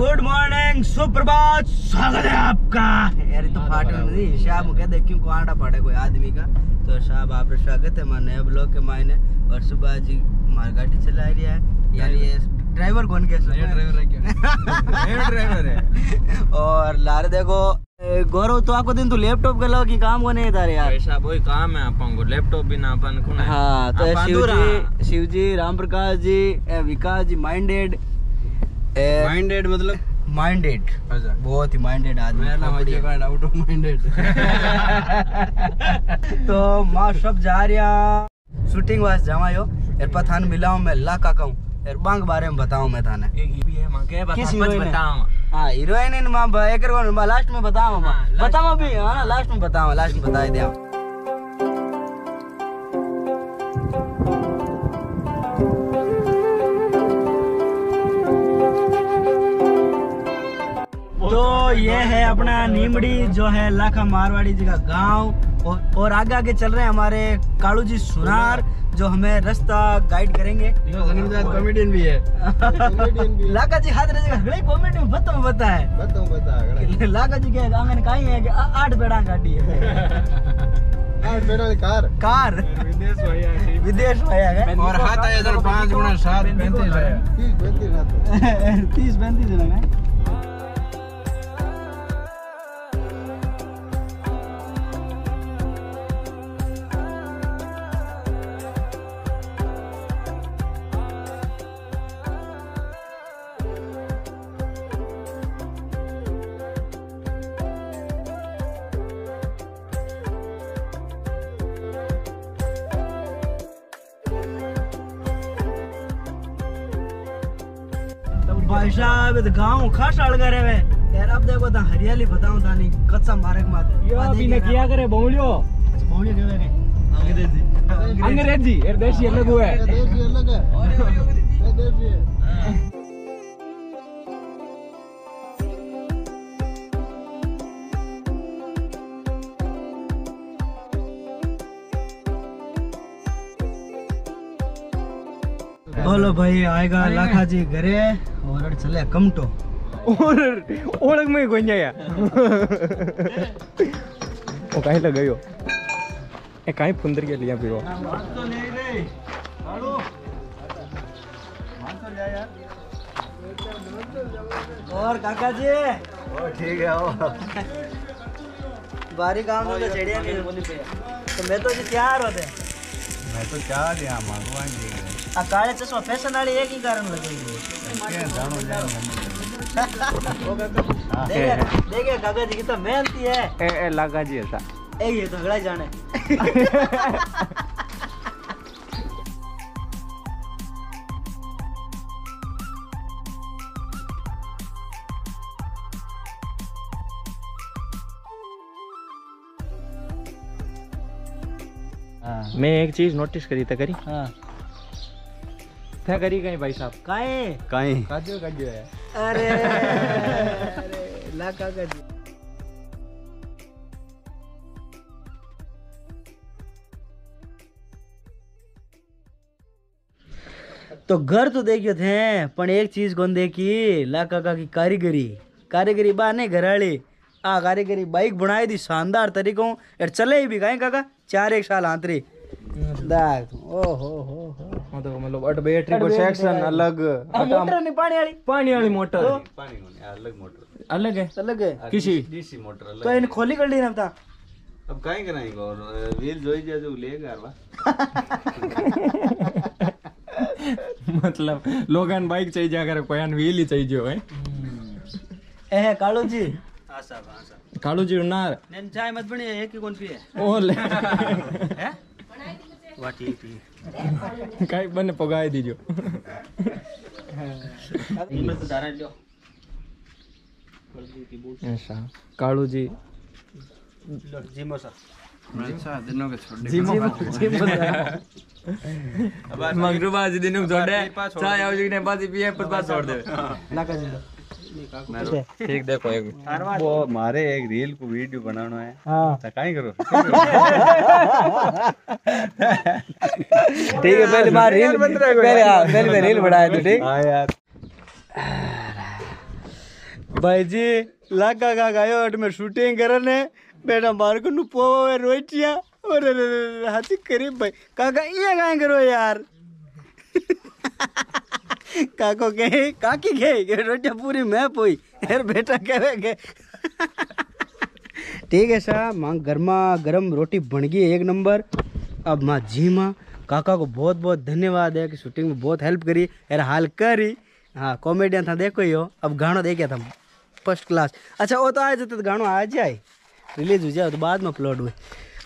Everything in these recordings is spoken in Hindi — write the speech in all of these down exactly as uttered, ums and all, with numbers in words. गुड मॉर्निंग, सुप्रभात, स्वागत है आपका। यार तो फाटल नहीं शाह मुझे देख क्यों कोआंडा पड़े कोई आदमी का। तो शाह आप स्वागत है हमारे नए ब्लॉग के मायने। और सुबह जी हमारी गाड़ी चला रही है, यानी ये ड्राइवर कौन के ड्राइवर है क्या? ये ड्राइवर है। और लारे देखो गौरव, तो आपको दिन तो लैपटॉप के लगा कि काम को नहीं था यार। ऐसा वही काम है अपन को, लैपटॉप भी ना अपन को। हाँ तो शिवजी शिवजी राम प्रकाश जी, विकास जी माइंडेड माइंडेड मतलब माइंडेड, बहुत ही माइंडेड आदमी। Out of minded. तो माँ सब जा रहा शूटिंग वास जावायो यार, पठान मिलाऊ मैं लाका कहूँ यार, बांग बारे में बताऊं मैं थाने। किस हीरोइन है? हीरोइन इन माँ एक लास्ट में बताऊं, बताऊं अभी। हाँ लास्ट में बताऊं, लास्ट में बता दिया। तो ये है अपना नीमड़ी जो है लाखा मारवाड़ी जी का गाँव। और, और आगे आगे चल रहे हैं हमारे कालू जी सुनार जो हमें रास्ता गाइड करेंगे। कॉमेडियन भी है। लाखा जी हाथ रहे कॉमेडी में बताओ बता है। लाखा जी के आंगन का है कि आठ बेड़ा गाड़ी है। कार कार विदेश विदेश और हाथ आया सर पाँच गुना सात पैंतीस तीस पैंतीस। भाई साहब गाँव खास अलगर है यार। अब देखो ता हरियाली बताऊं तानी कच्चा मार्ग माते यो अभी ने किया करे बोलियो बोलियो के वे अंग्रेजी अंग्रेजी यार देसी अलग हुआ है, देसी अलग है और ये देसी है। बोलो भाई आएगा लाखा जी घरे और चले कमटो और ओळख में कोई नहीं आया। ओ काई लग गयो ए काई फुंदर के लिया पिरो मान तो ले रे हालो मान तो ले यार। और काका जी ओ ठीक है ओ बारी काम में तो चढ़िया नहीं बोली पे तो मैं तो जी तैयार होते मैं तो क्या दिया मांगवा जी आ काले चश्मा फैशन वाली एक ही कारण लगेगी के जानो जानो। ओ काका देखे देखे काका जी की तो मेहनती है। ए ए लागा जी ऐसा ए ये झगड़ा जाने। हां मैं एक चीज नोटिस करी था करी। हां क्या करी कहीं भाई साहब काहे काहे काजो काजो है। अरे अरे लाका का जी तो घर तो देखियो थे पण एक चीज कौन देखी लाका का की कारीगरी कारीगरी बा ने घराली आ कारीगरी बाइक बनाई दी शानदार तरीकों और चले भी काहे काका चार एक साल आंतरी दाग। ओ हो हो हो तो मतलब अट बैटरी पर सेक्शन अलग मोटर नहीं पानी वाली पानी वाली मोटर पानी वाली अलग मोटर अलग है अलग है किसी डीसी मोटर अलग। तो इन खोली कर ली ना बता अब काहे कराएगा और व्हील जोई जा जो लेगा यार। मतलब लोगन बाइक चाहिए जाकर कोयन व्हील ही चाहिए है। ए कालू जी हां साहब हां साहब कालू जी ना नन चाय मत बनी एक ही कौन पी है ओ ले है काई बने पगाए दीजो। ऐसा कालू जी जिमो सा दिनों के छोड़ दिनों छोड़े चाय आओ जी ने पासी पिए पर पास छोड़ दे लाका जी। ठीक देखो एक वो मारे एक रील को वीडियो बनाना है। हाँ। तो काई करो ठीक है पहले मार रील पहले पहले रील बनाया तो ठीक। हाँ यार भाई जी लाका का गायोट में शूटिंग करने बेटा मार्को नु पोवे रोटिया और हाथी करीब भाई काका ये गाय करो यार काको के काकी के रोटिया पूरी मैं पोई यार बेटा कहे के ठीक है सा मां गर्मा गरम रोटी बन गई एक नंबर। अब मां जी मां काका को बहुत बहुत धन्यवाद है कि शूटिंग में बहुत हेल्प करी यार हाल करी। हाँ कॉमेडियन था देखो यो अब गाना देखा था फर्स्ट क्लास। अच्छा वो तो आ जाते तो गाना आ जाए रिलीज हो जाए तो बाद में अपलोड हुए।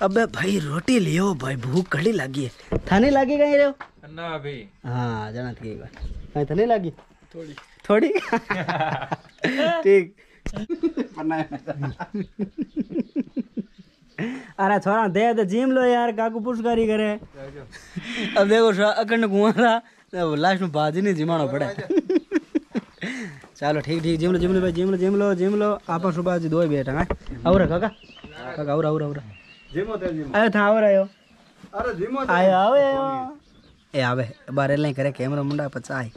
अब भाई रोटी लियो भाई भूख कड़ी लगी है थाने लागी कहीं रहो ना भाई। हाँ जाना थी एक बार कहीं थाने लागी थोड़ी थोड़ी ठीक अरे छोरा दे दे जिम लो यार काकू पुरस्कारी करे। अब देखो अकड़ कुंवारा लास्ट में बाजी नहीं जिमाना पड़े चलो ठीक ठीक जिम लो जिम लो भाई जिम लो जिम लो जिम लो आप सुबह जी दो बेटा है और काका काका और और और जिम होते जिम अरे था और आयो अरे जिम होते आयो आवे ए आवे बारे ले करे कैमरा मुंडा पचा आई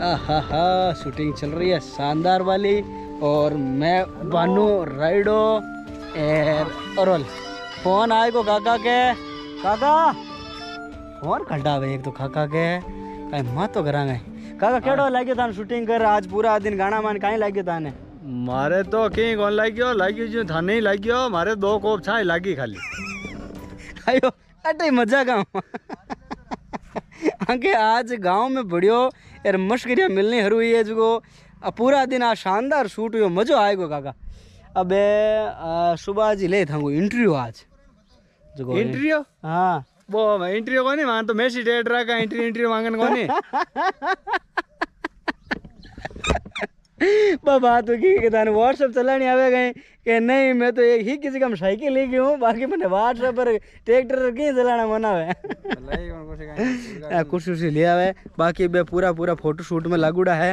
हा हा। शूटिंग चल रही है शानदार वाली और मैं बानू राइडो और फोन आए को काका के काका फोन खड़ा एक तो काका के कहीं माँ तो करा गए काका केड़ो लागे था शूटिंग कर आज पूरा दिन गाना मान कहीं लागे था ने मारे तो कहीं कौन लागियो लागियो जो था नहीं लागियो मारे दो कोप छाई लागी खाली आयो अटे मजा का आगे आज गांव में बढ़ियो यार मशकरिया मिलनी हरू हुई है जो पूरा दिन आज शानदार शूट हुई मज़ो आएगा काका। अब सुबह जी ले था इंटरव्यू आज जो इंटरव्यू हाँ वो इंटरव्यू कौन मान तो मेसी डेट रहा का इंटरव्यू इंटरव्यू मांगन कौन बात होगी कि थाने व्हाट्सअप चला नहीं आवे गए कि नहीं मैं तो एक ही किसी का साइकिल ले गई हूँ बाकी मैंने व्हाट्सएप पर ट्रैक्टर कहीं चलाना मना है कुछ कुछ लिया है बाकी बे पूरा पूरा फोटो शूट में लागूड़ा है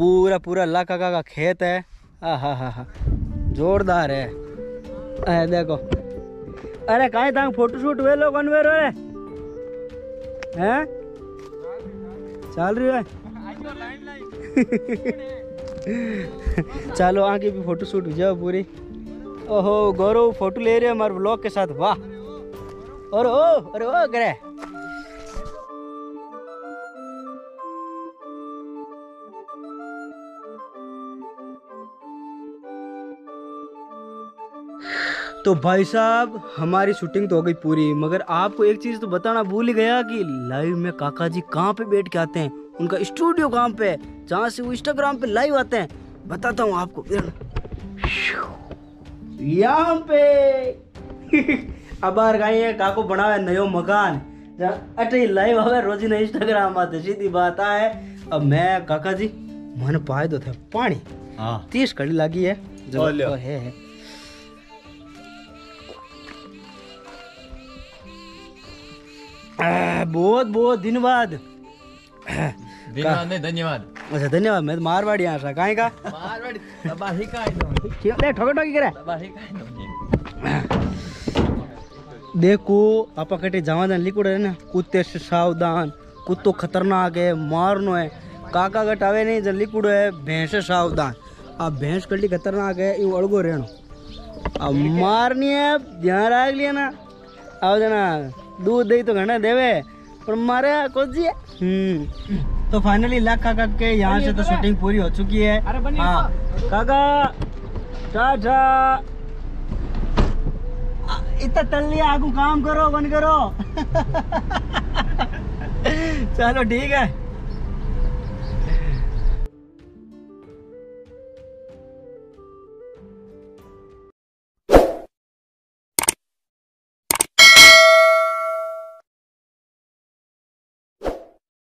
पूरा पूरा लाका का खेत है। हाँ हाँ हाँ हाँ जोरदार है आ, देखो अरे कहीं तक फोटोशूट वे लोग हैं चल रही है चलो आगे भी फोटो शूट हो जाओ पूरी। ओहो गौरव फोटो ले रहे हो हमारे ब्लॉग के साथ वाह और ओ अरे ओ करे तो भाई साहब हमारी शूटिंग तो हो गई पूरी मगर आपको एक चीज़ तो बताना भूल ही गया कि लाइव में काका जी कहाँ पे बैठ के आते हैं उनका स्टूडियो कहाँ पे जहाँ से वो इंस्टाग्राम पे लाइव आते हैं बताता हूँ आपको यहाँ पे अब बार गाइए काको बनावे नयो मकान अटे लाइव आवे रोजी ना इंस्टाग्राम आते सीधी बात है। अब मैं काका जी मन पाए दो थे पानी हाँ तीस कड़ी लगी है जो है, है। आ, बहुत बहुत धन्यवाद धन्यवाद अच्छा धन्यवाद मैं मारवाड़ी यहाँ से कहीं का मारवाड़ी ठोका ठोकी करे देखो आपा कटे जावा जान लिखो है ना कुत्ते से सावधान कुत्तो खतरनाक है मारनो है काका कट आवे नहीं जन लिखो है भैंस सावधान आप भैंस कटी खतरनाक है यू अड़गो रहनो अब मारनी है ध्यान रख लिया ना आओ जना दूध दही तो घना देवे पर मारे कुछ जी हम्म। तो फाइनली लाख काका के यहाँ से तो शूटिंग पूरी हो चुकी है। हाँ काका टाटा इतना तल लिया आगू काम करो बंद करो चलो ठीक है।